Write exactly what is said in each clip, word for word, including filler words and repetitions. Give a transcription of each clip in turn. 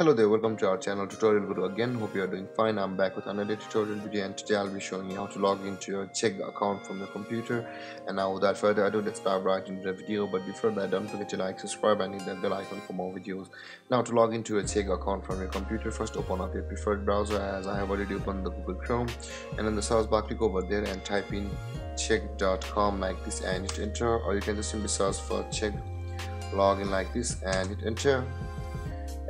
Hello there, welcome to our channel Tutorial Guru again. Hope you are doing fine. I'm back with another tutorial video, and today I'll be showing you how to log into your Chegg account from your computer. And now without further ado, let's dive right into the video. But before that, don't forget to like, subscribe and hit that bell icon for more videos. Now to log into your Chegg account from your computer, first open up your preferred browser, as I have already opened the Google Chrome, and in the search bar click over there and type in Chegg dot com like this and hit enter, or you can just simply search for Chegg login like this and hit enter.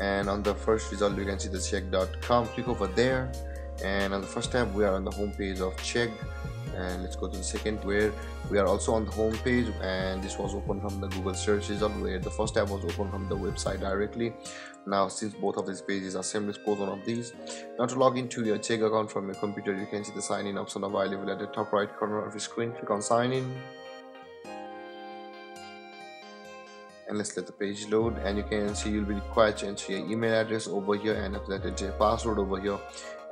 And on the first result you can see the Chegg dot com, click over there, and on the first tab we are on the home page of Chegg. And let's go to the second, where we are also on the home page, and this was open from the Google search result, where the first tab was open from the website directly. Now since both of these pages are similar, close one of these. Now to log into your Chegg account from your computer, you can see the sign in option available at the top right corner of your screen. Click on sign in and let's let the page load, and you can see you'll be required to enter your email address over here, and after that enter your password over here,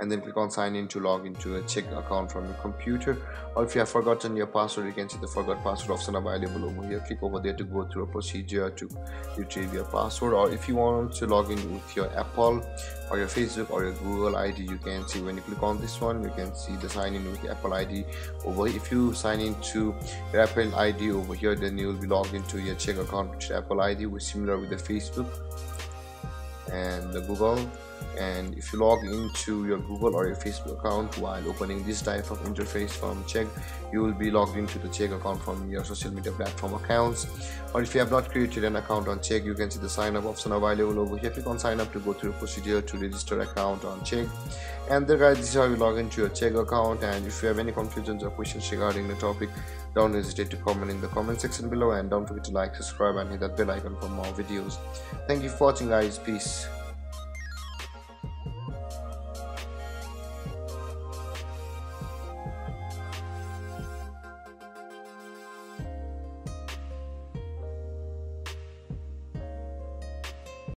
and then click on sign in to log into a Chegg account from your computer. Or if you have forgotten your password, you can see the forgot password option available over here. Click over there to go through a procedure to retrieve your password. Or if you want to log in with your Apple or your Facebook or your Google I D, you can see when you click on this one, you can see the sign in with the Apple I D over here. If you sign into your Apple I D over here, then you will be logged into your Chegg account with your Apple I D, which is similar with the Facebook and the Google. And if you log into your Google or your Facebook account while opening this type of interface from Chegg, you will be logged into the Chegg account from your social media platform accounts. Or if you have not created an account on Chegg, you can see the sign up option available over here. Click on sign up to go through a procedure to register account on Chegg. And there guys, this is how you log into your Chegg account. And if you have any confusions or questions regarding the topic, don't hesitate to comment in the comment section below, and don't forget to like, subscribe and hit that bell icon for more videos. Thank you for watching guys, peace.